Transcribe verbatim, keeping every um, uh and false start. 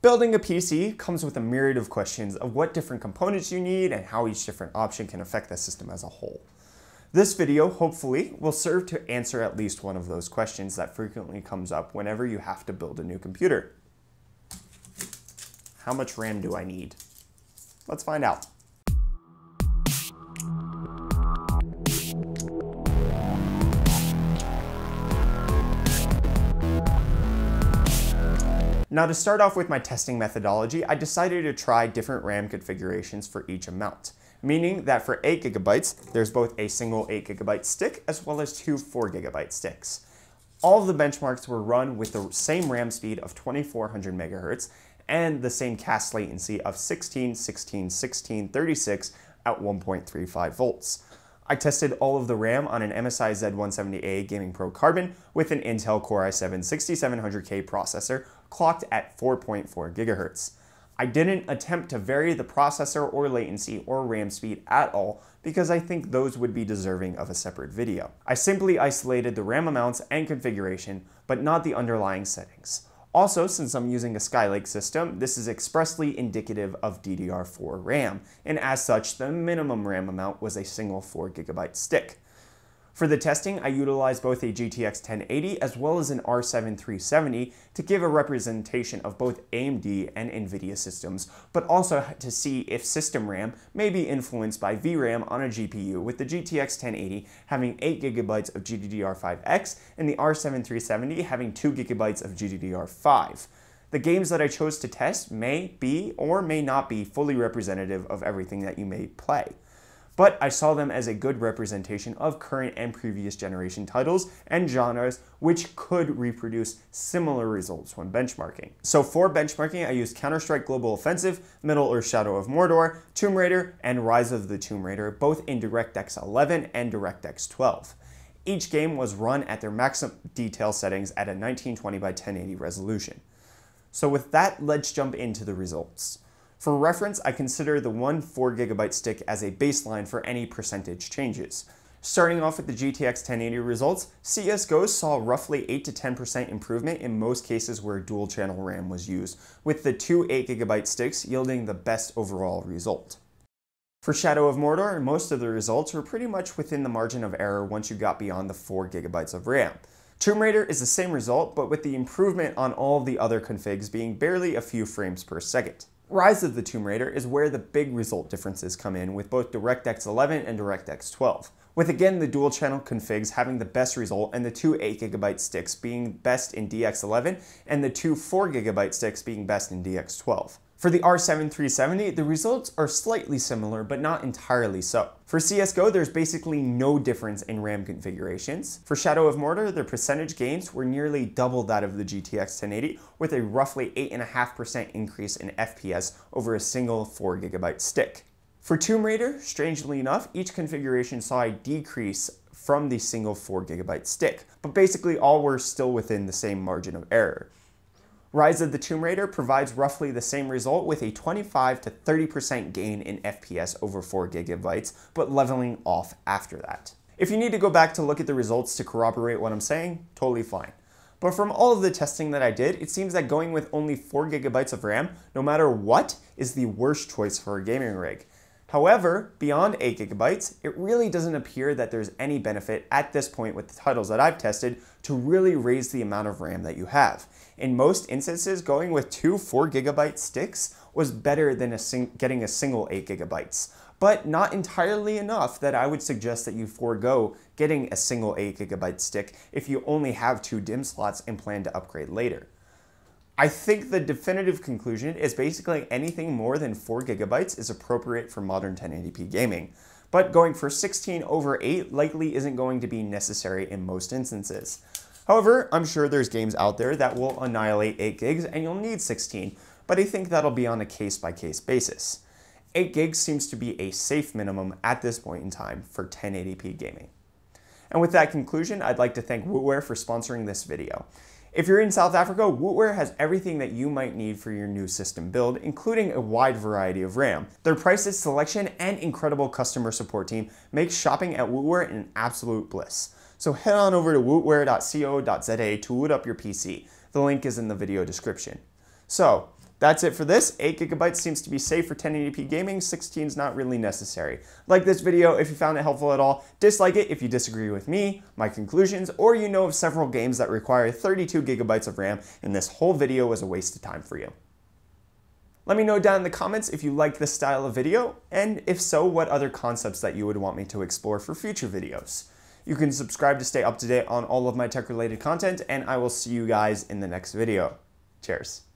Building a P C comes with a myriad of questions of what different components you need and how each different option can affect the system as a whole. This video, hopefully, will serve to answer at least one of those questions that frequently comes up whenever you have to build a new computer. How much RAM do I need? Let's find out. Now, to start off with my testing methodology, I decided to try different RAM configurations for each amount, meaning that for eight gigabytes, there's both a single eight gigabyte stick as well as two four gigabyte sticks. All of the benchmarks were run with the same RAM speed of twenty-four hundred megahertz and the same cast latency of sixteen, sixteen, sixteen, thirty-six at one point three five volts. I tested all of the RAM on an M S I Z one seventy A Gaming Pro Carbon with an Intel Core i seven sixty-seven hundred K processor clocked at four point four gigahertz. I didn't attempt to vary the processor or latency or RAM speed at all because I think those would be deserving of a separate video. I simply isolated the RAM amounts and configuration, but not the underlying settings. Also, since I'm using a Skylake system, this is expressly indicative of D D R four RAM, and as such, the minimum RAM amount was a single four gigabyte stick. For the testing, I utilized both a G T X ten eighty as well as an R seven three seventy to give a representation of both A M D and NVIDIA systems, but also to see if system RAM may be influenced by V RAM on a G P U, with the G T X ten eighty having eight gigabytes of G D D R five X and the R seven three seventy having two gigabytes of G D D R five. The games that I chose to test may be or may not be fully representative of everything that you may play, but I saw them as a good representation of current and previous generation titles and genres, which could reproduce similar results when benchmarking. So for benchmarking, I used Counter-Strike Global Offensive, Middle-earth Shadow of Mordor, Tomb Raider, and Rise of the Tomb Raider, both in DirectX eleven and DirectX twelve. Each game was run at their maximum detail settings at a nineteen twenty by ten eighty resolution. So with that, let's jump into the results. For reference, I consider the one four gigabyte stick as a baseline for any percentage changes. Starting off with the G T X ten eighty results, C S G O saw roughly eight to ten percent improvement in most cases where dual channel RAM was used, with the two eight gigabyte sticks yielding the best overall result. For Shadow of Mordor, most of the results were pretty much within the margin of error once you got beyond the four gigabytes of RAM. Tomb Raider is the same result, but with the improvement on all the other configs being barely a few frames per second. Rise of the Tomb Raider is where the big result differences come in, with both DirectX eleven and DirectX twelve, with again the dual channel configs having the best result and the two eight gigabyte sticks being best in D X eleven and the two four gigabyte sticks being best in D X twelve. For the R seven three seventy, the results are slightly similar, but not entirely so. For C S G O, there's basically no difference in RAM configurations. For Shadow of Mordor, the percentage gains were nearly double that of the G T X ten eighty, with a roughly eight point five percent increase in F P S over a single four gigabyte stick. For Tomb Raider, strangely enough, each configuration saw a decrease from the single four gigabyte stick, but basically all were still within the same margin of error. Rise of the Tomb Raider provides roughly the same result with a twenty-five to thirty percent gain in F P S over four gigabytes, but leveling off after that. If you need to go back to look at the results to corroborate what I'm saying, totally fine. But from all of the testing that I did, it seems that going with only four gigabytes of RAM, no matter what, is the worst choice for a gaming rig. However, beyond eight gigabytes, it really doesn't appear that there's any benefit at this point with the titles that I've tested to really raise the amount of RAM that you have. In most instances, going with two four gigabyte sticks was better than a sing getting a single eight gigabytes, but not entirely enough that I would suggest that you forego getting a single eight gigabyte stick if you only have two DIMM slots and plan to upgrade later. I think the definitive conclusion is basically anything more than four gigabytes is appropriate for modern ten eighty p gaming, but going for sixteen over eight likely isn't going to be necessary in most instances. However, I'm sure there's games out there that will annihilate eight gigs and you'll need sixteen, but I think that'll be on a case-by-case basis. eight gigs seems to be a safe minimum at this point in time for ten eighty p gaming. And with that conclusion, I'd like to thank Wootware for sponsoring this video. If you're in South Africa, Wootware has everything that you might need for your new system build, including a wide variety of RAM. Their prices, selection, and incredible customer support team make shopping at Wootware an absolute bliss. So head on over to wootware dot co dot za to woot up your P C. The link is in the video description. So That's it for this. eight gigabytes seems to be safe for ten eighty p gaming, sixteen is not really necessary. Like this video if you found it helpful at all, dislike it if you disagree with me, my conclusions, or you know of several games that require thirty-two gigabytes of RAM and this whole video was a waste of time for you. Let me know down in the comments if you like this style of video, and if so, what other concepts that you would want me to explore for future videos. You can subscribe to stay up to date on all of my tech related content, and I will see you guys in the next video. Cheers.